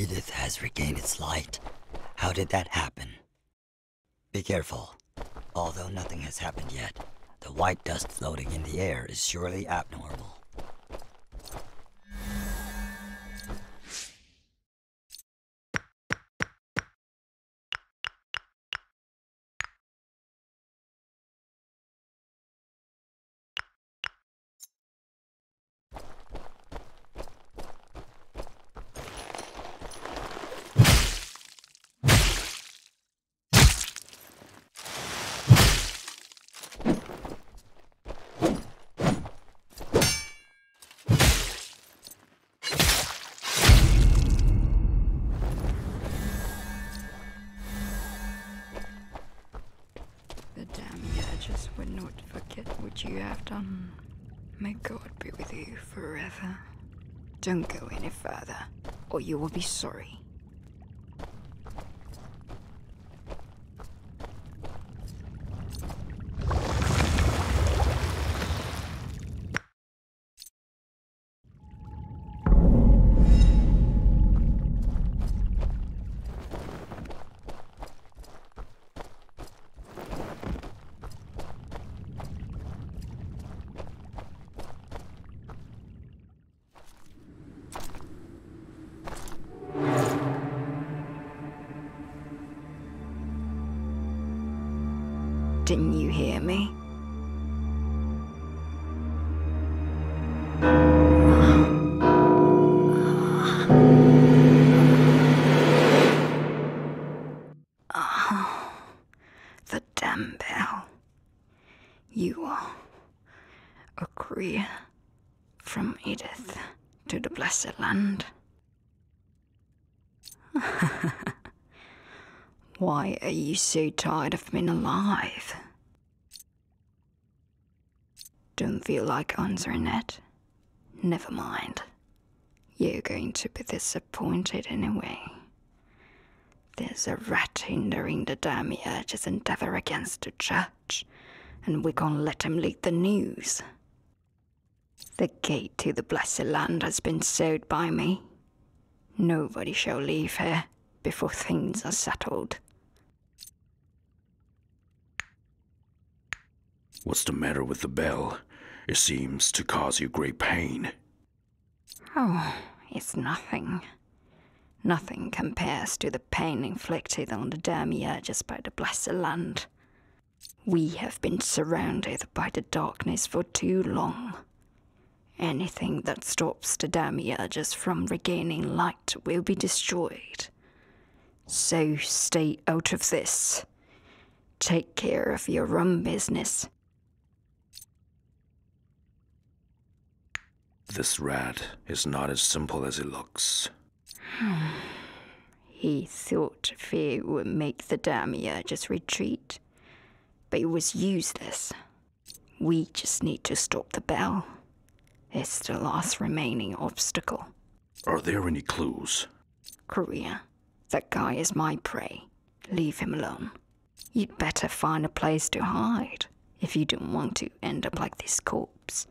Edith has regained its light. How did that happen? Be careful. Although nothing has happened yet, the white dust floating in the air is surely abnormal. Would not forget what you have done. May God be with you forever. Don't go any further, or you will be sorry. Didn't you hear me? Oh, the damn bell. You are a courier from Edith to the Blessed Land. Why are you so tired of being alive? Don't feel like answering it? Never mind. You're going to be disappointed anyway. There's a rat hindering the Demiurge's endeavor against the church, and we can't let him leak the news. The gate to the Blessed Land has been sealed by me. Nobody shall leave here before things are settled. What's the matter with the bell? It seems to cause you great pain. Oh, it's nothing. Nothing compares to the pain inflicted on the Demiurges by the Blessed Land. We have been surrounded by the darkness for too long. Anything that stops the Demiurges from regaining light will be destroyed. So stay out of this. Take care of your own business. This rat is not as simple as it looks. He thought fear would make the Demiurges retreat, but it was useless. We just need to stop the bell. It's the last remaining obstacle. Are there any clues? Korea, that guy is my prey. Leave him alone. You'd better find a place to hide if you don't want to end up like this corpse.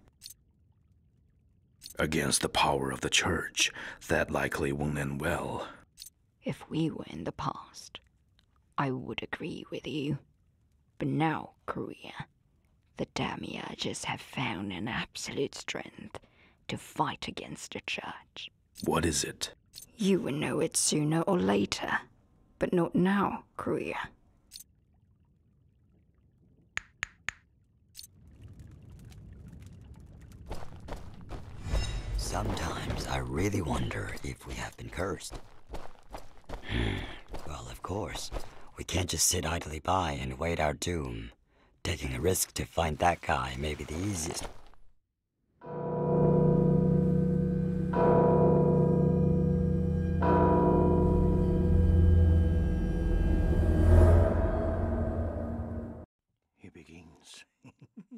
Against the power of the church, that likely won't end well. If we were in the past, I would agree with you. But now, Korea, the Demiurges have found an absolute strength to fight against the church. What is it? You will know it sooner or later, but not now, Korea. Sometimes I really wonder if we have been cursed. Well, of course. We can't just sit idly by and wait our doom. Taking a risk to find that guy may be the easiest.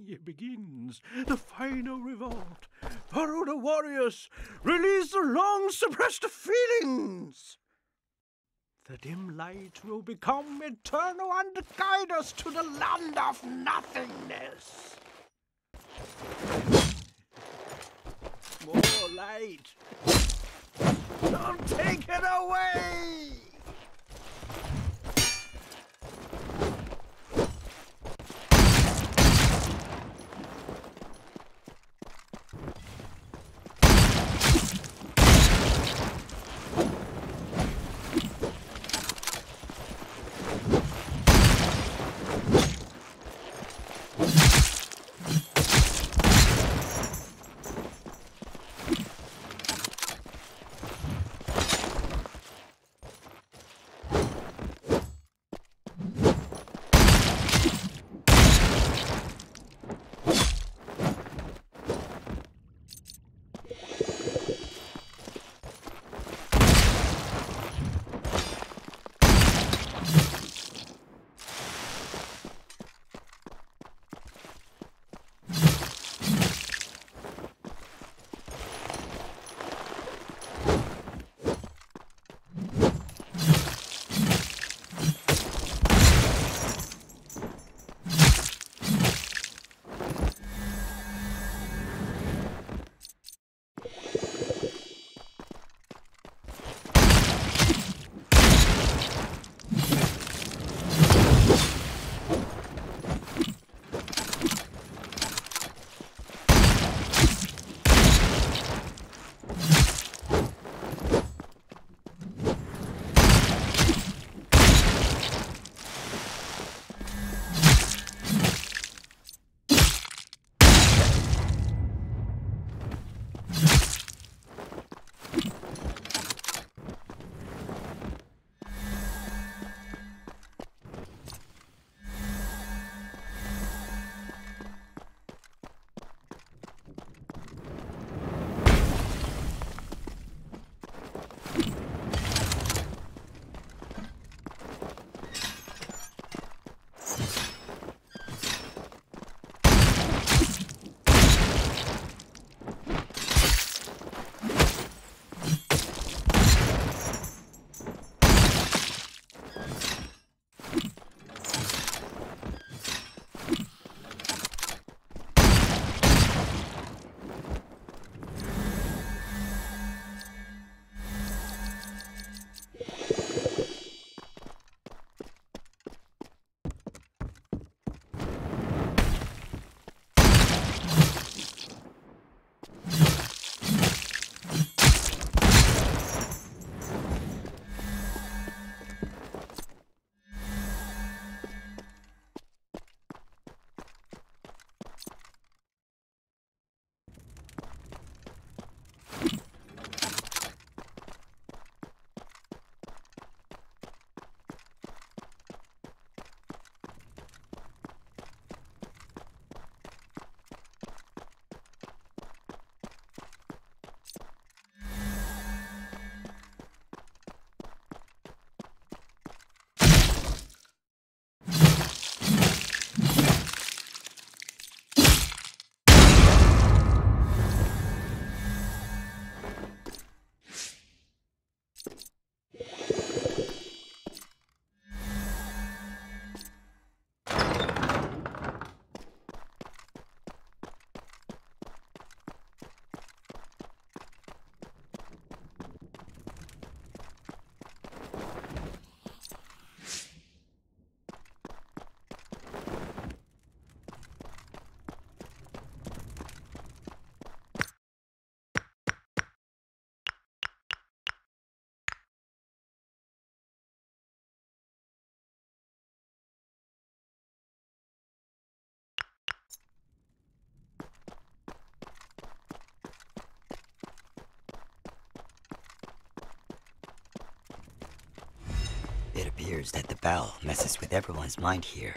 It begins, the final revolt. Follow the warriors, release the long-suppressed feelings. The dim light will become eternal and guide us to the land of nothingness. More light. Take it away! It appears that the bell messes with everyone's mind here.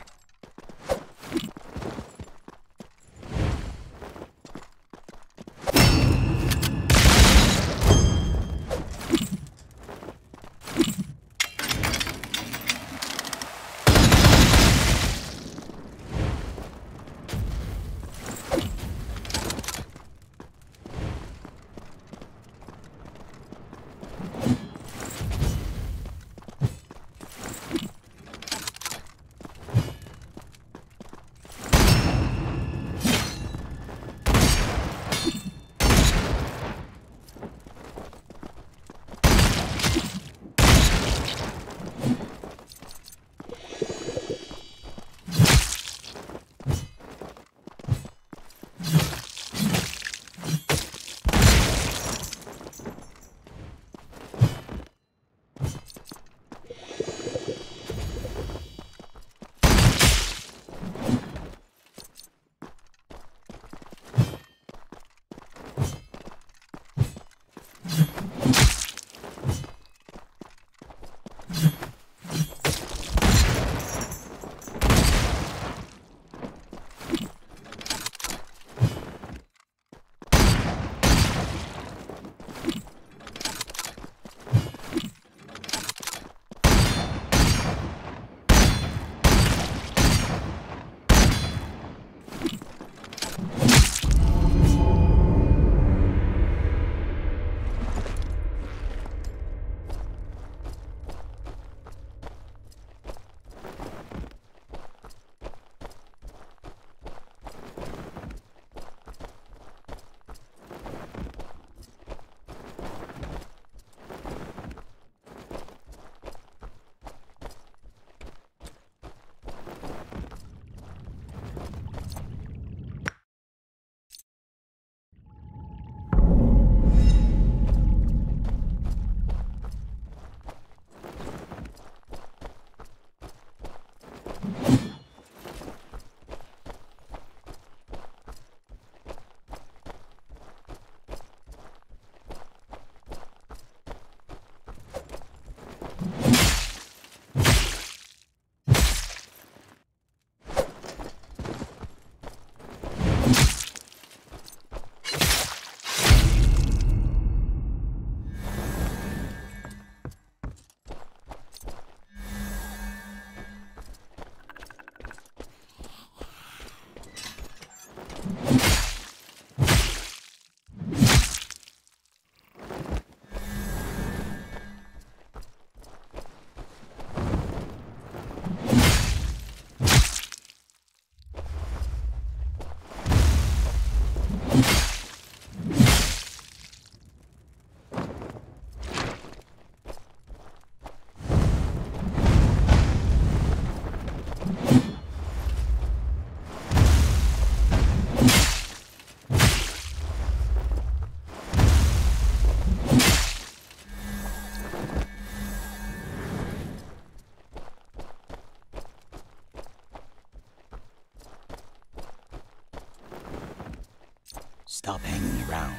Stop hanging around.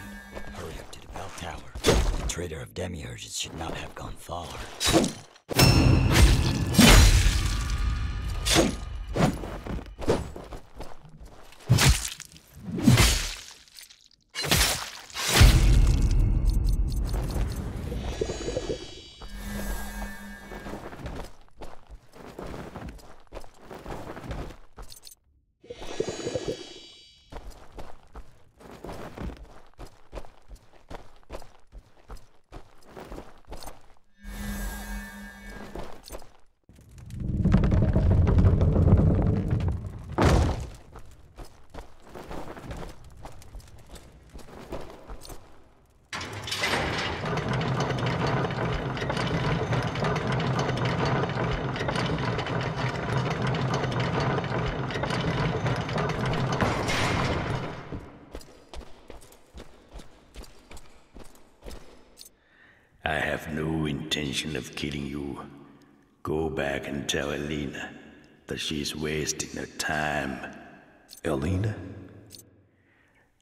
Hurry up to the bell tower. The traitor of Demiurges should not have gone far. I have no intention of killing you. Go back and tell Elena that she's wasting her time. Elena?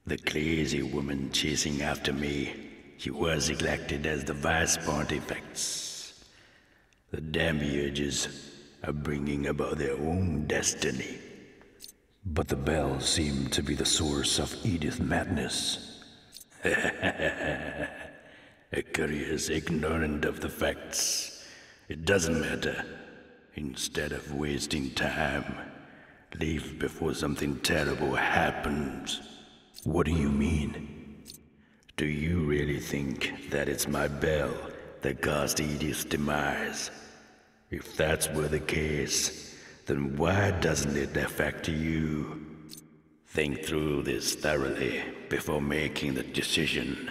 The crazy woman chasing after me. She was elected as the Vice Pontifex. The Demiurges are bringing about their own destiny. But the bell seemed to be the source of Edith's madness. A courier is ignorant of the facts. It doesn't matter. Instead of wasting time, leave before something terrible happens. What do you mean? Do you really think that it's my bell that caused Edith's demise? If that's were the case, then why doesn't it affect you? Think through this thoroughly before making the decision.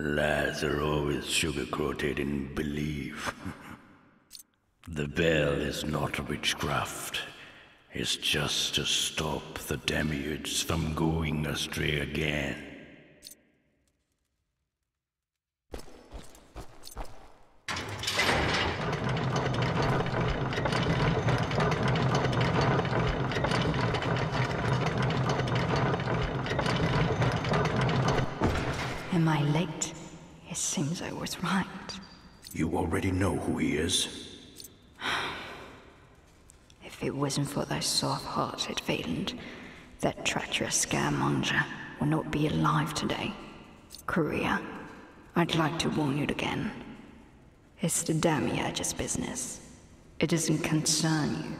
Lies are always sugar-coated in belief. The bell is not witchcraft. It's just to stop the Demiurges from going astray again. Am I late? It seems I was right. You already know who he is. If it wasn't for thy soft-hearted Valent, that treacherous scaremonger would not be alive today. Courier, I'd like to warn you again. It's the Demiurges' business. It doesn't concern you.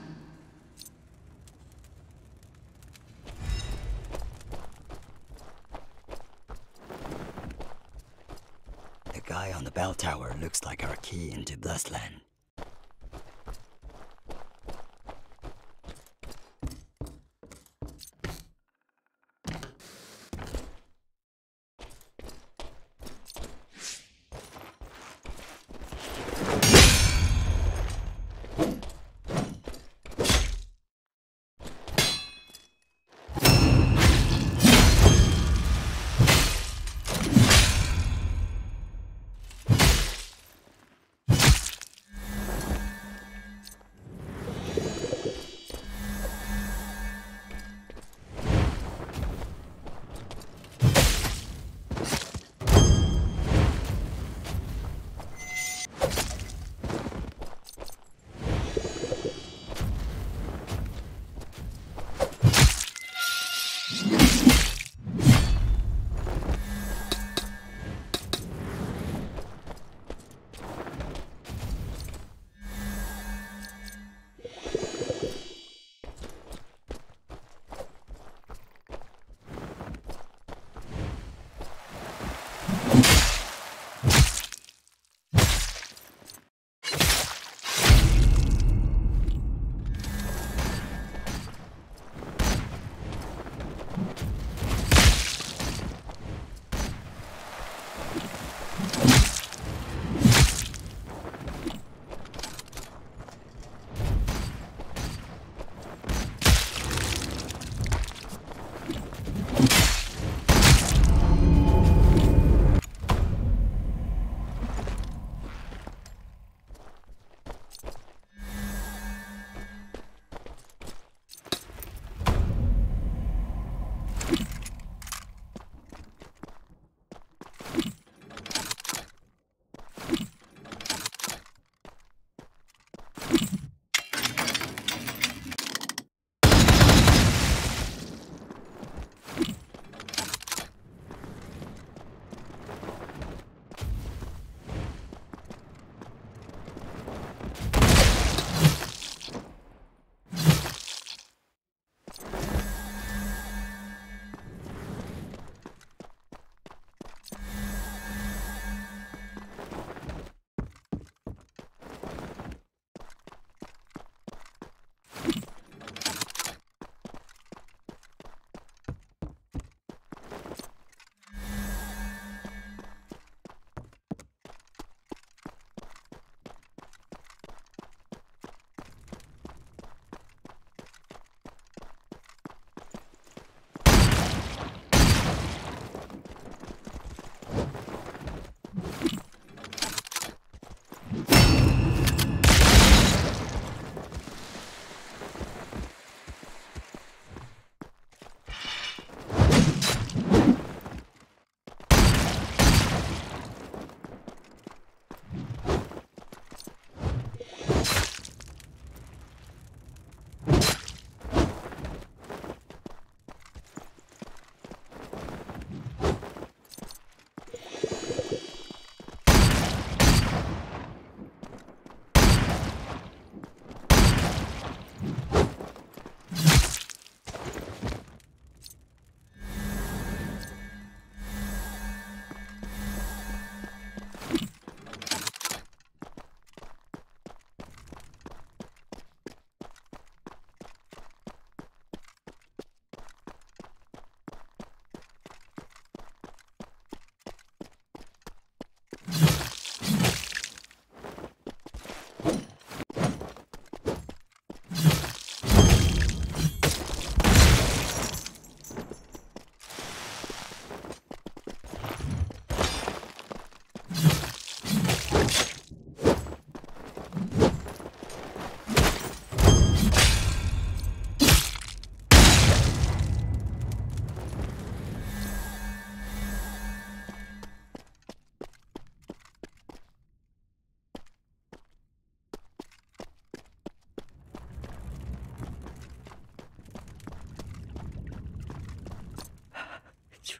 The guy on the bell tower looks like our key into Blessland.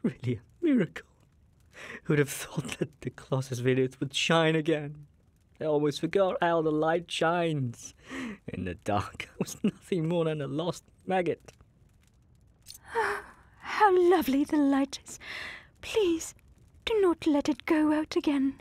It's really a miracle. Who'd have thought that the closet's windows would shine again? I always forgot how the light shines. In the dark, I was nothing more than a lost maggot. Oh, how lovely the light is. Please, do not let it go out again.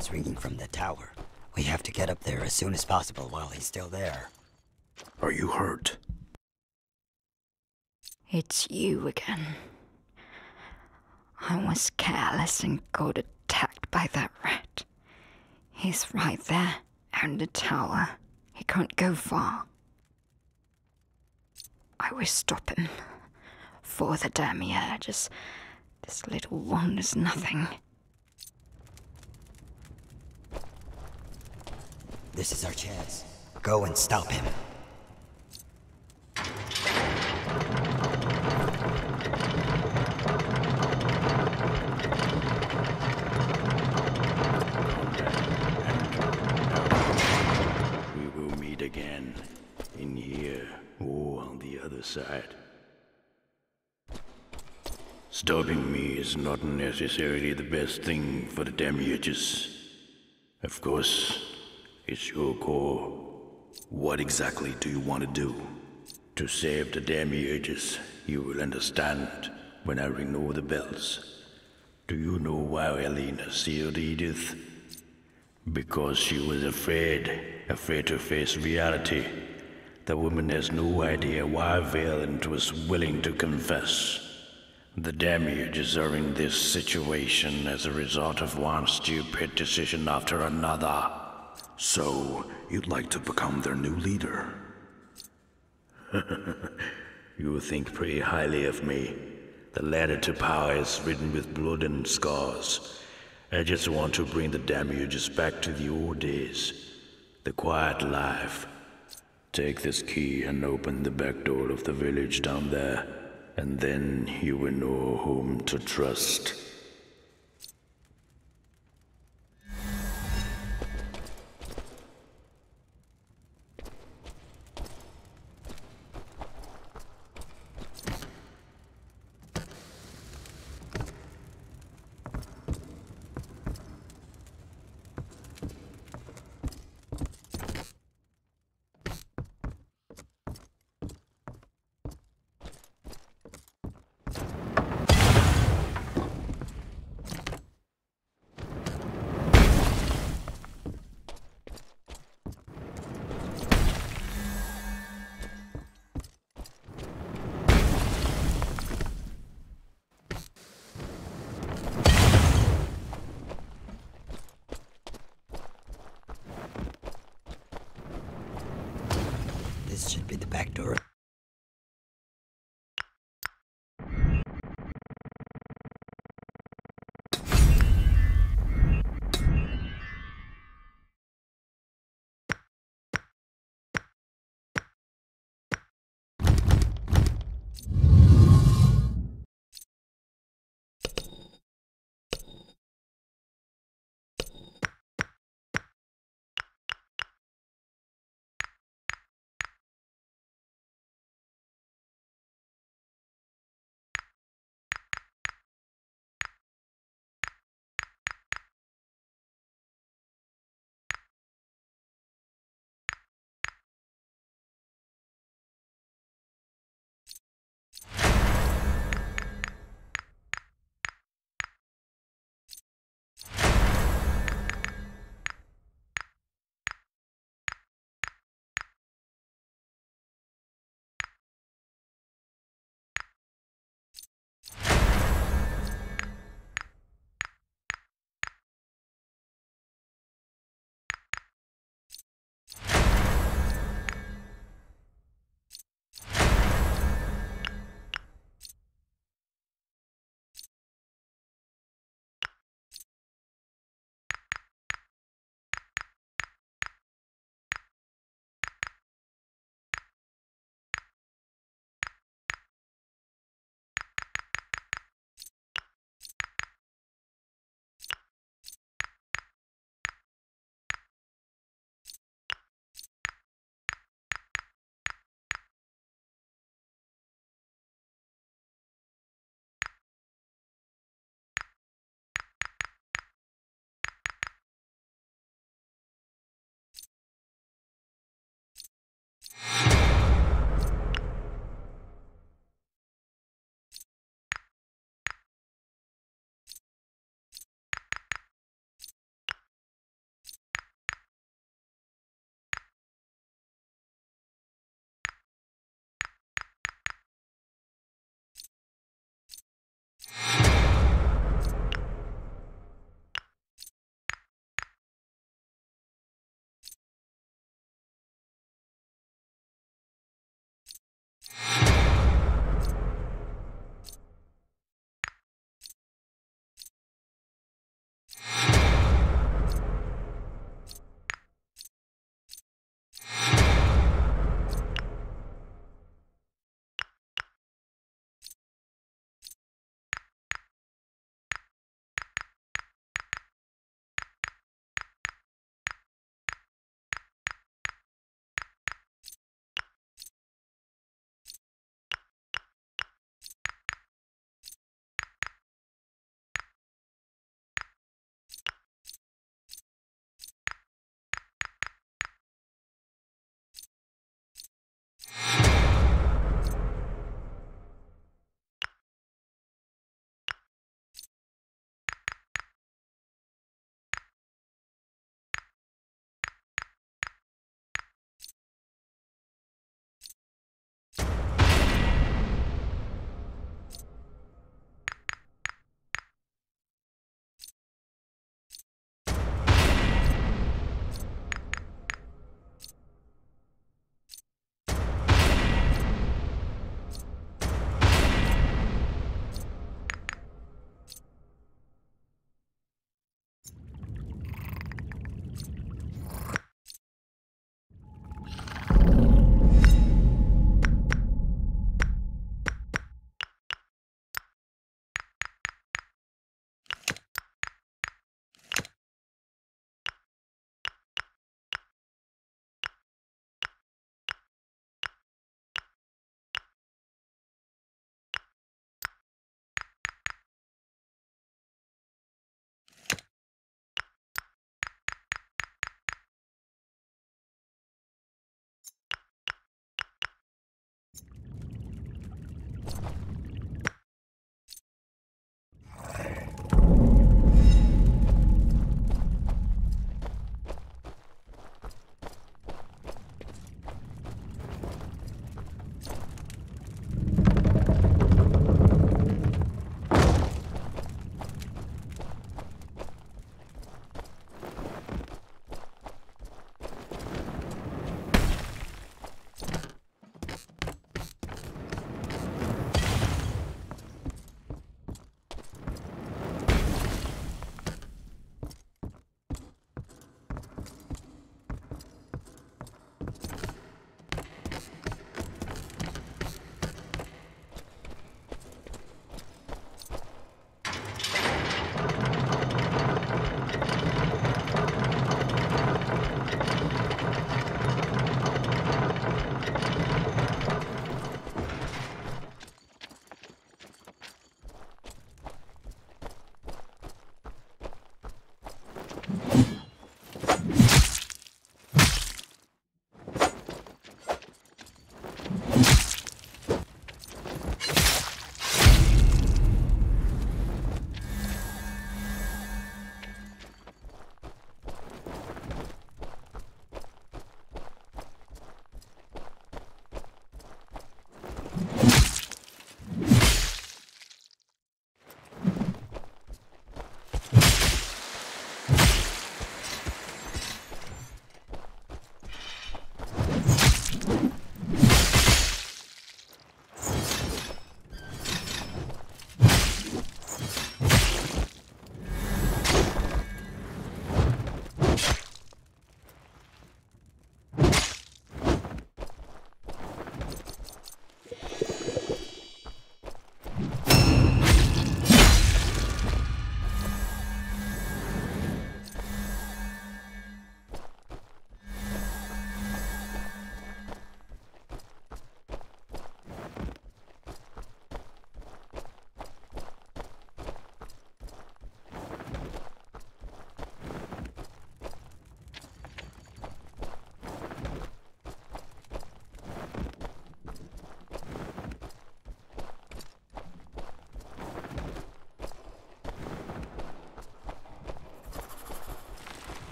sirens ringing from the tower. We have to get up there as soon as possible while he's still there. Are you hurt? It's you again. I was careless and got attacked by that rat. He's right there, on the tower. He can't go far. I will stop him. For the damage, this little one is nothing. This is our chance. Go and stop him. We will meet again, in here, or on the other side. Stopping me is not necessarily the best thing for the demiurges. Of course, it's your call. What exactly do you want to do? To save the demiurges, you will understand when I ring all the bells. Do you know why Elena sealed Edith? Because she was afraid to face reality. The woman has no idea why Valent was willing to confess. The demiurges are in this situation as a result of one stupid decision after another. So, you'd like to become their new leader? You think pretty highly of me. The ladder to power is written with blood and scars. I just want to bring the demiurges back to the old days. The quiet life. Take this key and open the back door of the village down there. And then you will know whom to trust. Should be the back door.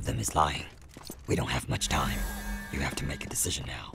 of them is lying. We don't have much time. You have to make a decision now.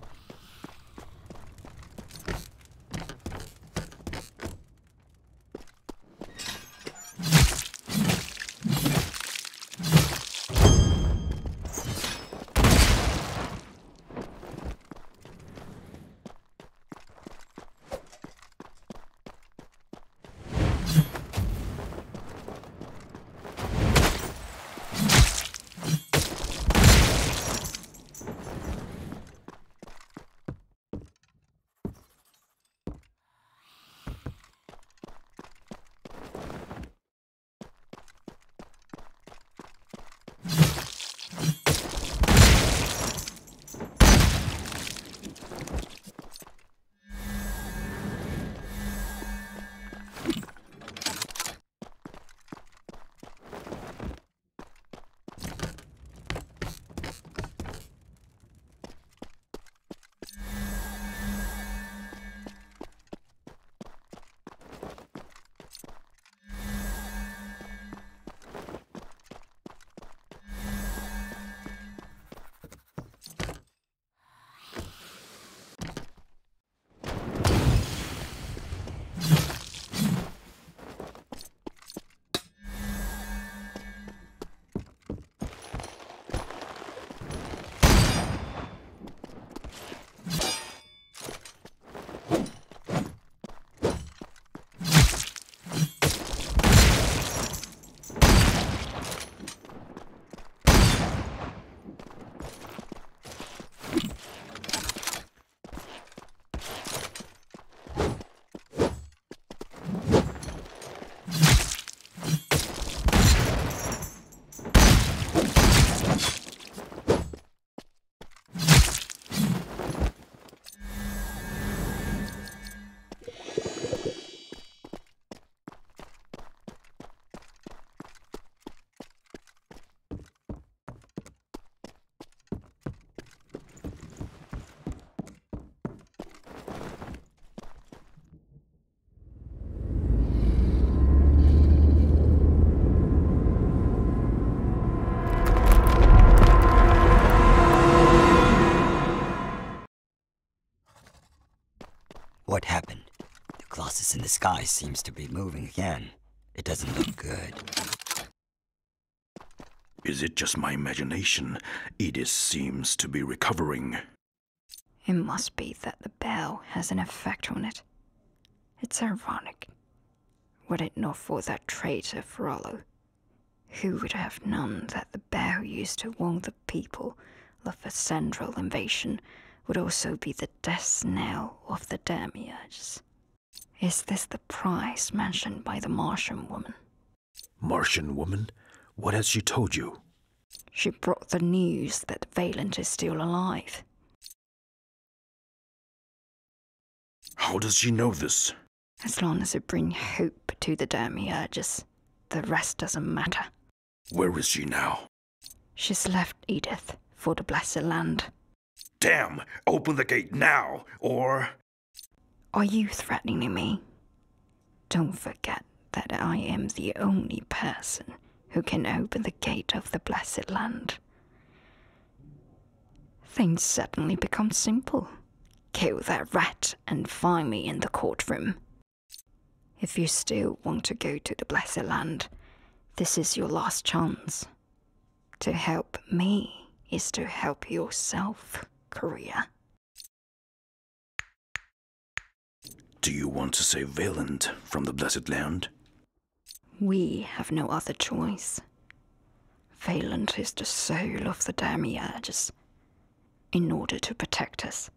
What happened? The Colossus in the sky seems to be moving again. It doesn't look good. Is it just my imagination? Edith seems to be recovering. It must be that the bell has an effect on it. It's ironic. Were it not for that traitor Frollo, who would have known that the bell used to warn the people of a central invasion would also be the death knell of the demiurges. Is this the price mentioned by the Martian woman? Martian woman? What has she told you? She brought the news that Valent is still alive. How does she know this? As long as it brings hope to the demiurges, the rest doesn't matter. Where is she now? She's left Edith for the Blessed Land. Damn! Open the gate now, or... Are you threatening me? Don't forget that I am the only person who can open the gate of the Blessed Land. Things suddenly become simple. Kill that rat and find me in the courtroom. If you still want to go to the Blessed Land, this is your last chance. To help me is to help yourself. Korea. Do you want to save Valent from the Blessed Land? We have no other choice. Valent is the soul of the demiurges. In order to protect us,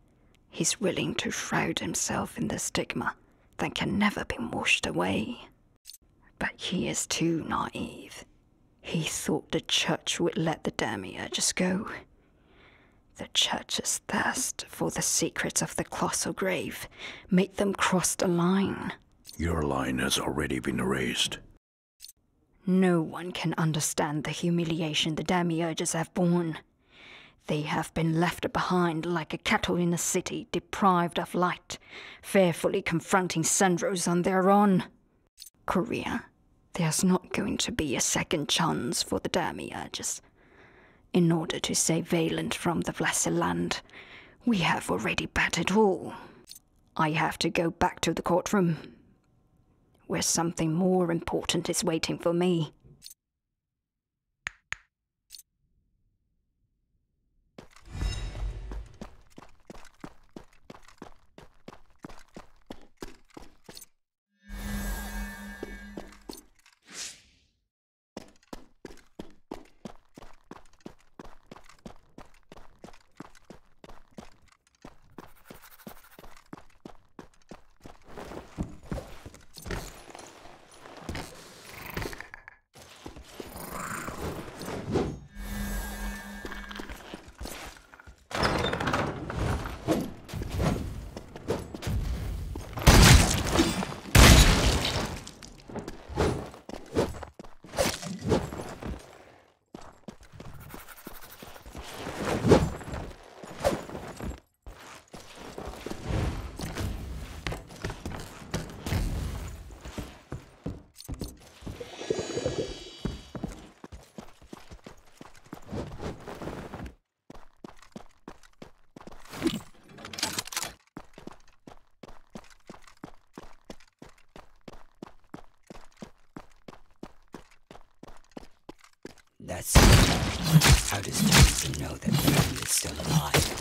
he's willing to shroud himself in the stigma that can never be washed away. But he is too naive. He thought the church would let the demiurges go. The church's thirst for the secrets of the colossal grave made them cross the line. Your line has already been erased. No one can understand the humiliation the demiurges have borne. They have been left behind like a cattle in a city, deprived of light, fearfully confronting scoundrels on their own. Korea, there's not going to be a second chance for the demiurges. in order to save Valent from the Vlasiland. We have already battered all. I have to go back to the courtroom, where something more important is waiting for me. That's it. How does Jason know that Valent is still alive?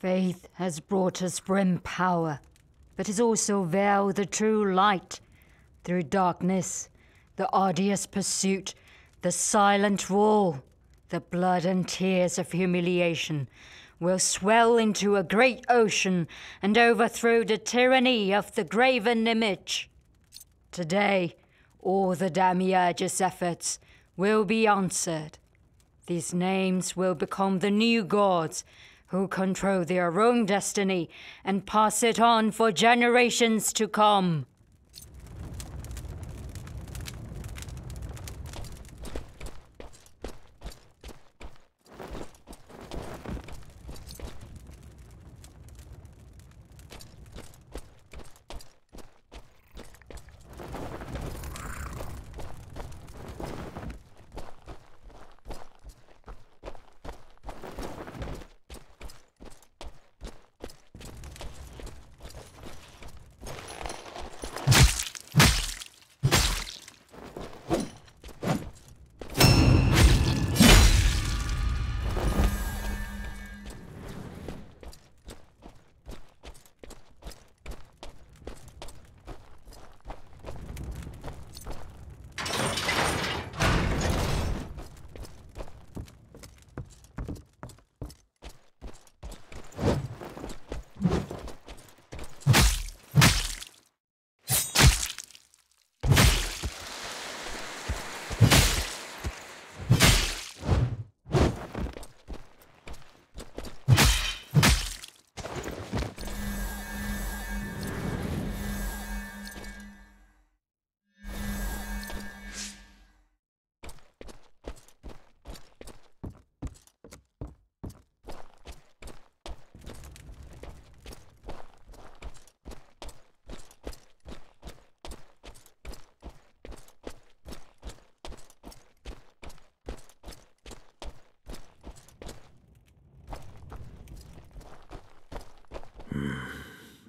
Faith has brought us grim power, but has also veiled the true light. Through darkness, the arduous pursuit, the silent wall, the blood and tears of humiliation will swell into a great ocean and overthrow the tyranny of the graven image. Today, all the Demiurge's efforts will be answered. These names will become the new gods who control their own destiny and pass it on for generations to come.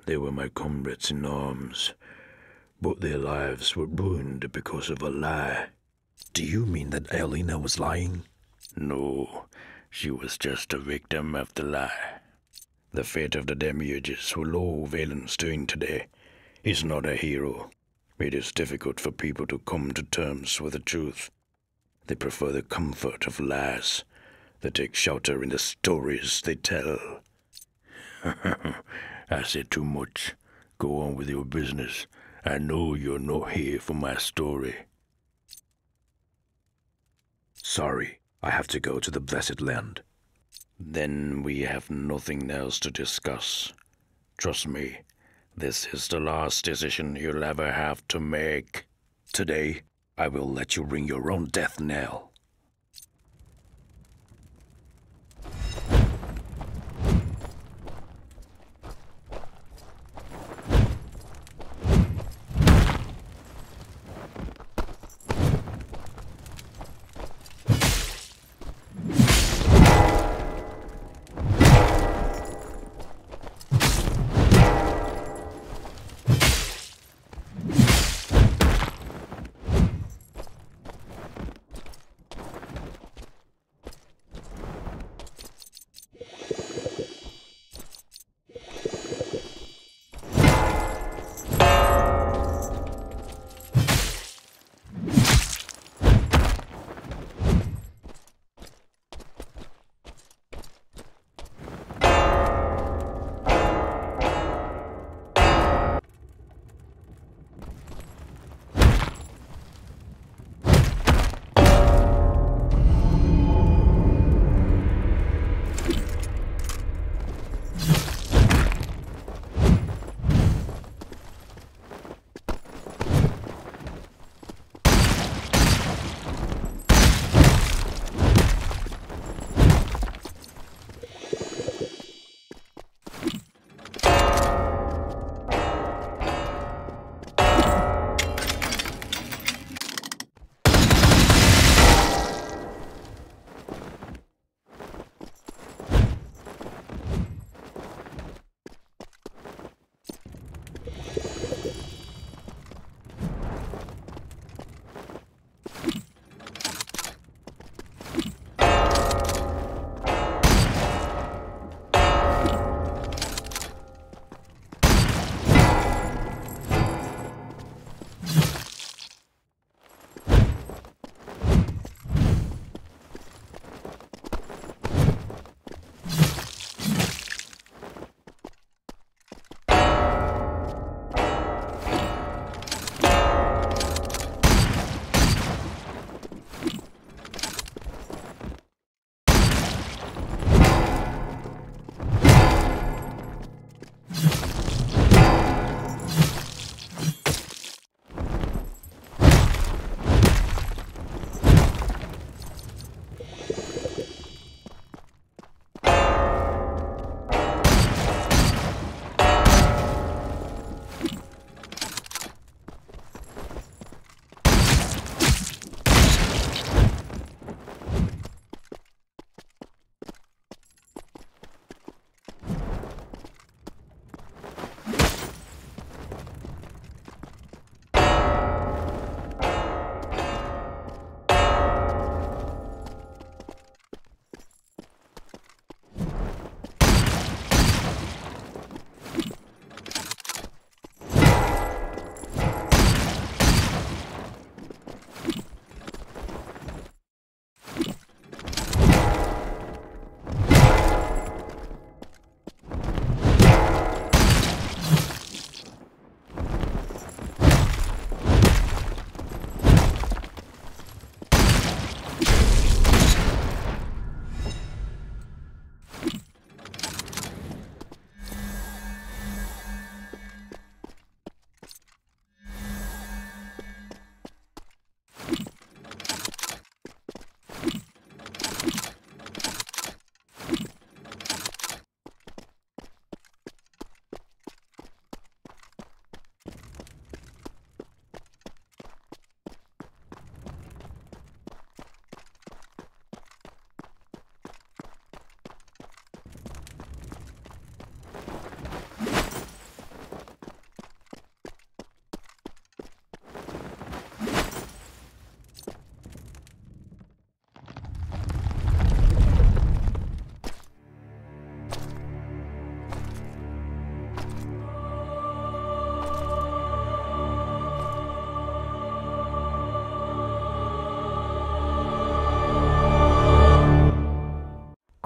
They were my comrades in arms, but their lives were ruined because of a lie. Do you mean that Aelina was lying? No, she was just a victim of the lie. The fate of the Demiurges who Lord Valen's doing today is not a hero. It is difficult for people to come to terms with the truth. They prefer the comfort of lies. They take shelter in the stories they tell. I said too much. Go on with your business. I know you're not here for my story. Sorry, I have to go to the Blessed Land. Then we have nothing else to discuss. Trust me, this is the last decision you'll ever have to make. Today, I will let you ring your own death knell.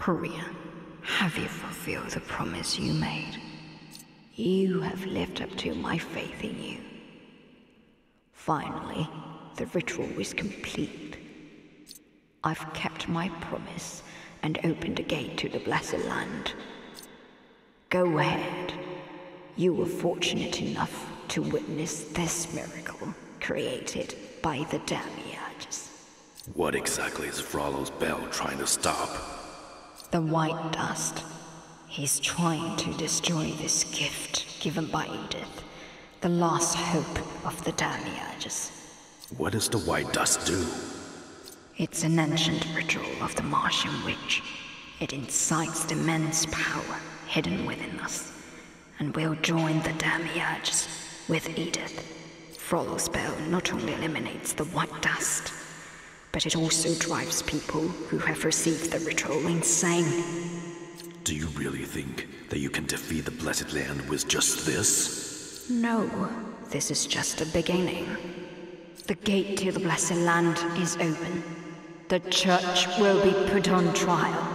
Korea, have you fulfilled the promise you made? You have lived up to my faith in you. Finally, the ritual is complete. I've kept my promise and opened a gate to the Blessed Land. Go ahead. You were fortunate enough to witness this miracle created by the Damiages. What exactly is Frollo's bell trying to stop? The white dust. He's trying to destroy this gift given by Edith, the last hope of the Damiages. What does the white dust do? It's an ancient ritual of the Martian Witch. It incites the immense power hidden within us, and we'll join the Damiages with Edith. Frollo's bell not only eliminates the white dust, but it also drives people who have received the ritual insane. Do you really think that you can defeat the Blessed Land with just this? No, this is just the beginning. The gate to the Blessed Land is open. The Church will be put on trial.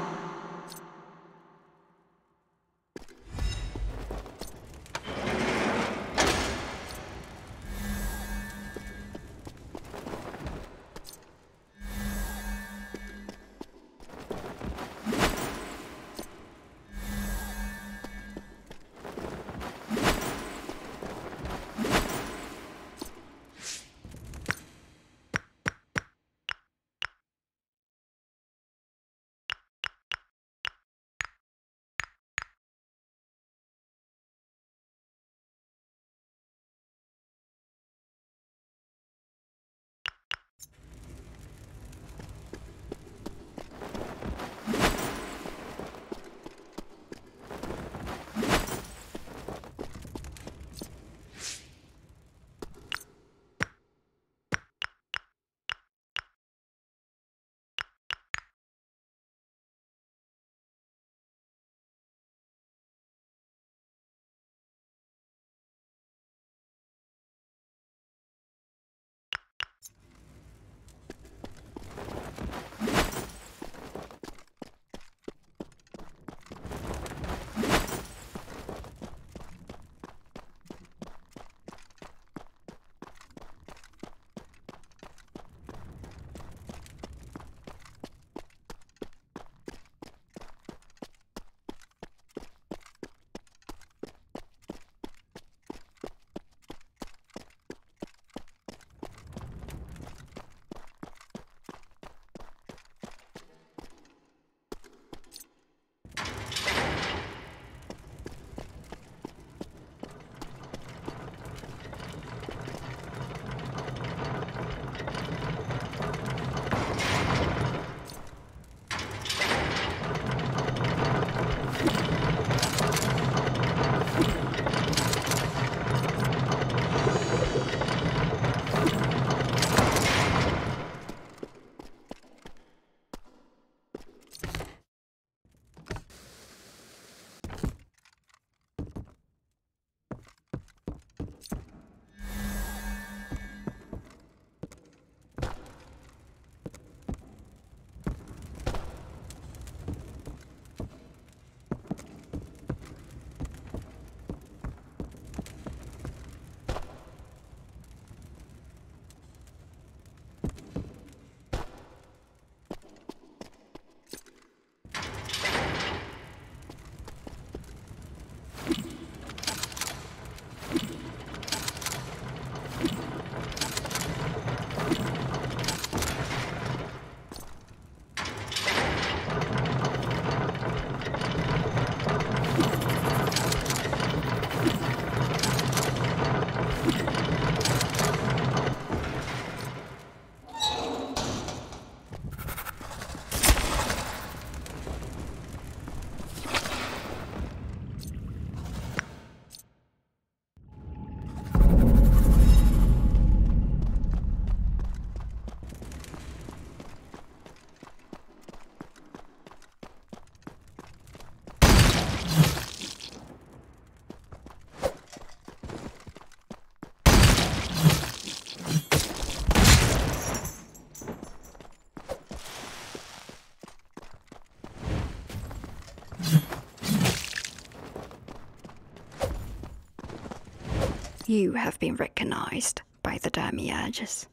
You have been recognized by the demiurges,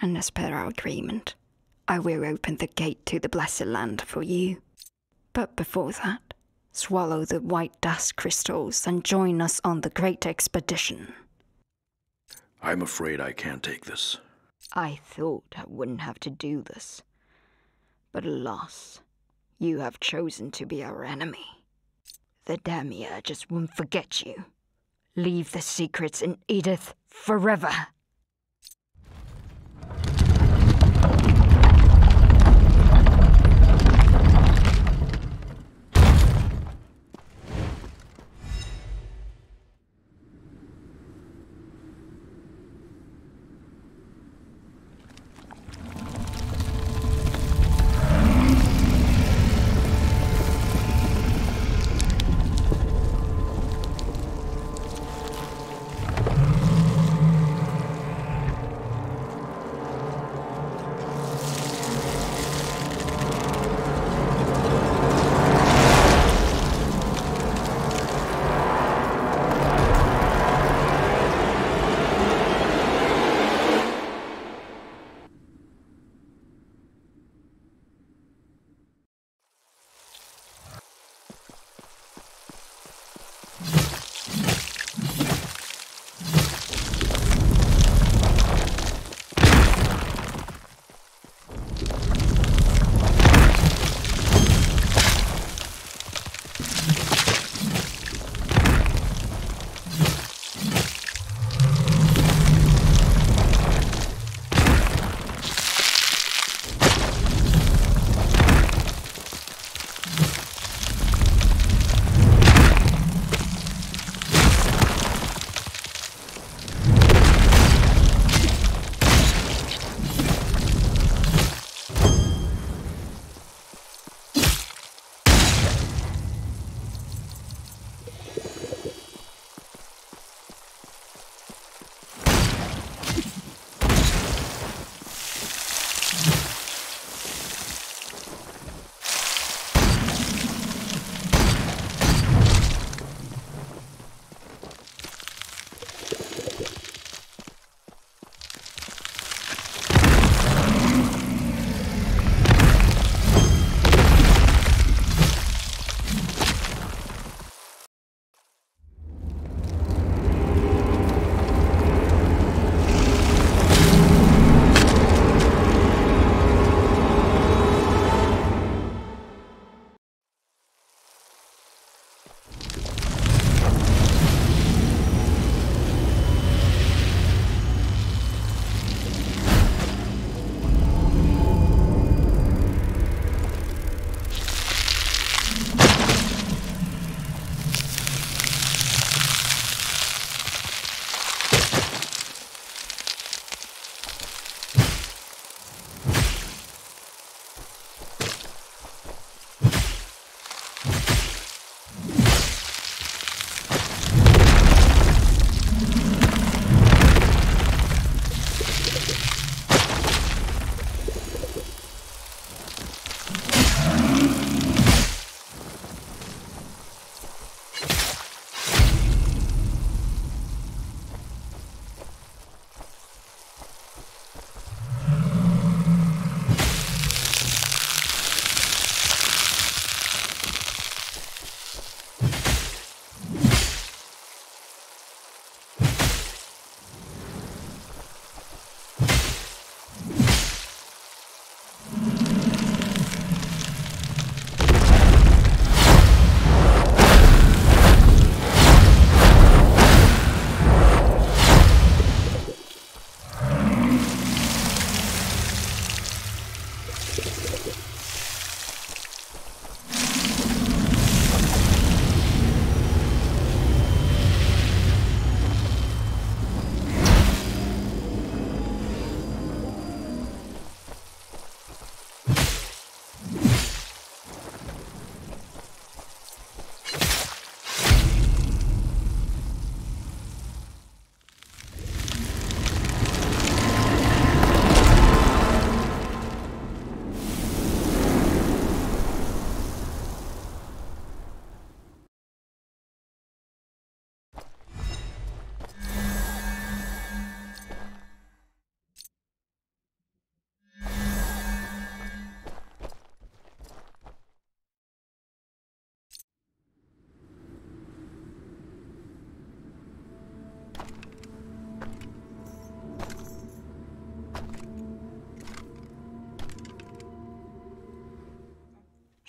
and as per our agreement, I will open the gate to the blessed land for you. But before that, swallow the white dust crystals and join us on the great expedition. I'm afraid I can't take this. I thought I wouldn't have to do this, but alas, you have chosen to be our enemy. The demiurges just won't forget you. Leave the secrets in Edith forever.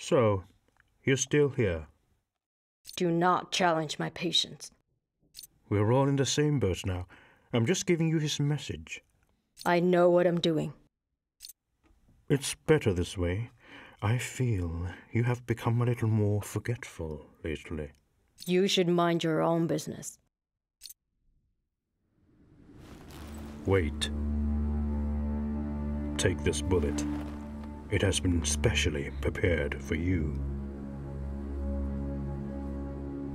So, you're still here? Do not challenge my patience. We're all in the same boat now. I'm just giving you his message. I know what I'm doing. It's better this way. I feel you have become a little more forgetful lately. You should mind your own business. Wait. Take this bullet. It has been specially prepared for you.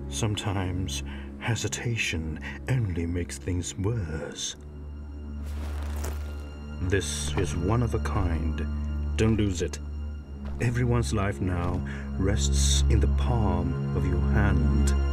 Sometimes hesitation only makes things worse. This is one of a kind. Don't lose it. Everyone's life now rests in the palm of your hand.